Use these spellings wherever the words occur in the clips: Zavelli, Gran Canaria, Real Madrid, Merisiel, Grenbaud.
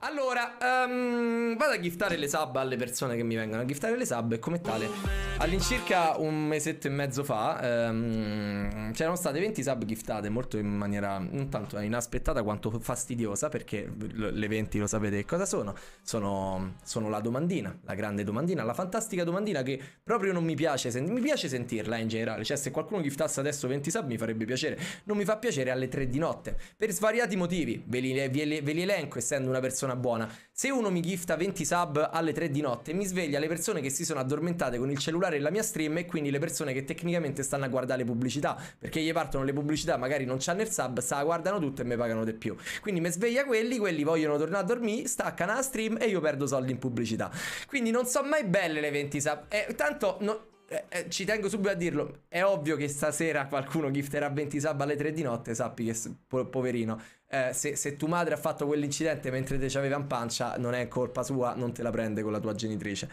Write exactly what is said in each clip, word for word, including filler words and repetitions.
Allora, um, vado a giftare le sub alle persone che mi vengono a giftare le sub e come tale all'incirca un mesetto e mezzo fa um, c'erano state venti sub giftate, molto in maniera non tanto inaspettata quanto fastidiosa, perché le venti lo sapete che cosa sono. Sono, sono la domandina, la grande domandina, la fantastica domandina che proprio non mi piace, mi piace sentirla in generale, cioè se qualcuno giftasse adesso venti sub mi farebbe piacere, non mi fa piacere alle tre di notte, per svariati motivi, ve li, ve li, ve li elenco essendo una persona buona. Se uno mi gifta venti sub alle tre di notte mi sveglia le persone che si sono addormentate con il cellulare e la mia stream, e quindi le persone che tecnicamente stanno a guardare le pubblicità, perché gli partono le pubblicità, magari non c'hanno il sub, se la guardano tutte e mi pagano di più, quindi mi sveglia quelli, quelli vogliono tornare a dormire, staccano la stream e io perdo soldi in pubblicità. Quindi non sono mai belle le venti sub, eh, tanto no, eh, eh, ci tengo subito a dirlo, è ovvio che stasera qualcuno gifterà venti sub alle tre di notte. Sappi che po poverino Eh, se, se tua madre ha fatto quell'incidente mentre te c'aveva in pancia, non è colpa sua, non te la prende con la tua genitrice.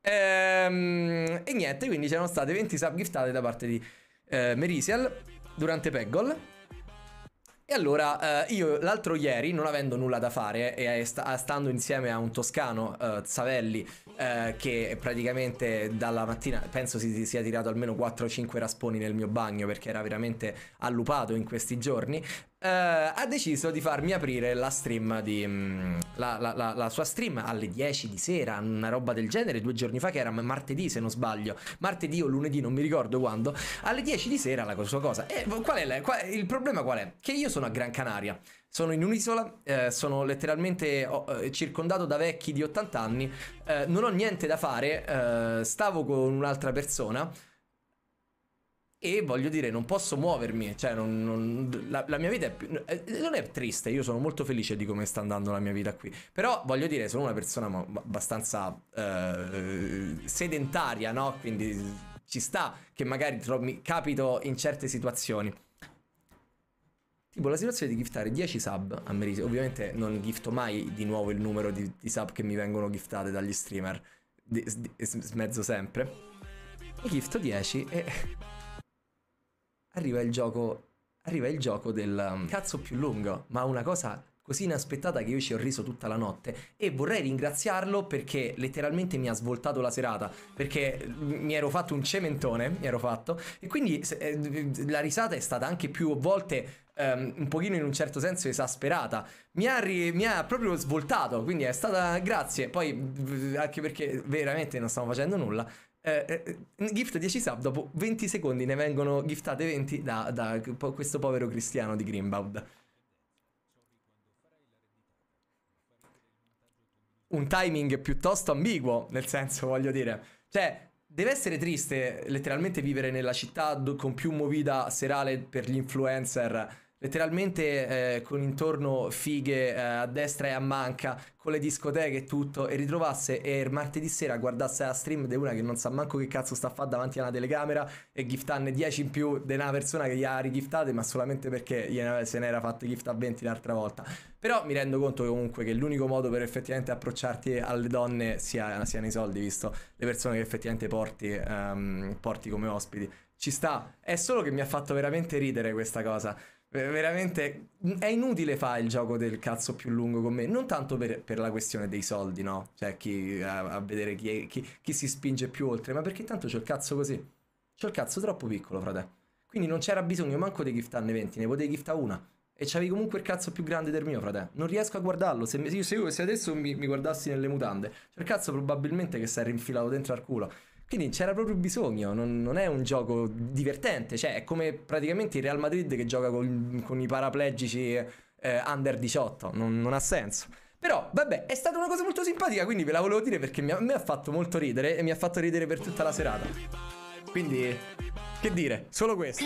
Ehm, e niente, quindi c'erano state venti sub giftate da parte di eh, Merisiel durante Peggol. E allora eh, io l'altro ieri, non avendo nulla da fare e st stando insieme a un toscano, eh, Zavelli, eh, che praticamente dalla mattina penso si sia tirato almeno quattro o cinque rasponi nel mio bagno perché era veramente allupato in questi giorni, Uh, ha deciso di farmi aprire la stream di mh, la, la, la, la sua stream alle dieci di sera, una roba del genere, due giorni fa, che era martedì se non sbaglio, martedì o lunedì, non mi ricordo quando, alle dieci di sera la sua cosa. E qual è la, qual, il problema qual è? Che io sono a Gran Canaria, sono in un'isola, eh, sono letteralmente oh, eh, circondato da vecchi di ottanta anni, eh, non ho niente da fare, eh, stavo con un'altra persona e voglio dire non posso muovermi, cioè non, non, la, la mia vita è più, non è triste, io sono molto felice di come sta andando la mia vita qui, però voglio dire sono una persona abbastanza eh, sedentaria, no? Quindi ci sta che magari mi capito in certe situazioni, tipo la situazione di giftare dieci sub a Merisiel. Ovviamente non gifto mai di nuovo il numero di, di sub che mi vengono giftate dagli streamer, di, di, smezzo sempre, e gifto dieci e arriva il gioco, arriva il gioco del cazzo più lungo, ma una cosa così inaspettata che io ci ho riso tutta la notte e vorrei ringraziarlo perché letteralmente mi ha svoltato la serata, perché mi ero fatto un cementone, mi ero fatto, e quindi eh, la risata è stata anche più volte Um, un pochino in un certo senso esasperata, mi ha, mi ha proprio svoltato, quindi è stata grazie. Poi anche perché veramente non stavo facendo nulla, eh, eh, gift dieci sub, dopo venti secondi ne vengono giftate venti da, da po questo povero cristiano di Grenbaud. Un timing piuttosto ambiguo, nel senso, voglio dire, cioè deve essere triste letteralmente vivere nella città con più movida serale per gli influencer, letteralmente eh, con intorno fighe eh, a destra e a manca, con le discoteche e tutto, e ritrovasse e il martedì sera guardasse la stream di una che non sa manco che cazzo sta a fare davanti a una telecamera e giftarne dieci in più di una persona che gli ha rigiftate, ma solamente perché gliene, se ne era fatte gift a venti l'altra volta. Però mi rendo conto che comunque che l'unico modo per effettivamente approcciarti alle donne sia, siano i soldi, visto le persone che effettivamente porti, um, porti come ospiti. Ci sta, è solo che mi ha fatto veramente ridere questa cosa. Veramente è inutile fare il gioco del cazzo più lungo con me, non tanto per, per la questione dei soldi, no? Cioè chi, a, a vedere chi, è, chi, chi si spinge più oltre, ma perché tanto c'ho il cazzo così, c'ho il cazzo troppo piccolo, frate. Quindi non c'era bisogno manco di giftarne venti, ne potevi giftare una e c'avevi comunque il cazzo più grande del mio, frate. Non riesco a guardarlo, se, mi, se io se adesso mi, mi guardassi nelle mutande c'è il cazzo probabilmente che si è rinfilato dentro al culo. Quindi c'era proprio bisogno, non, non è un gioco divertente, cioè è come praticamente il Real Madrid che gioca con, con i paraplegici eh, under diciotto, non, non ha senso. Però vabbè, è stata una cosa molto simpatica, quindi ve la volevo dire perché mi ha, mi ha fatto molto ridere e mi ha fatto ridere per tutta la serata. Quindi, che dire, solo questo.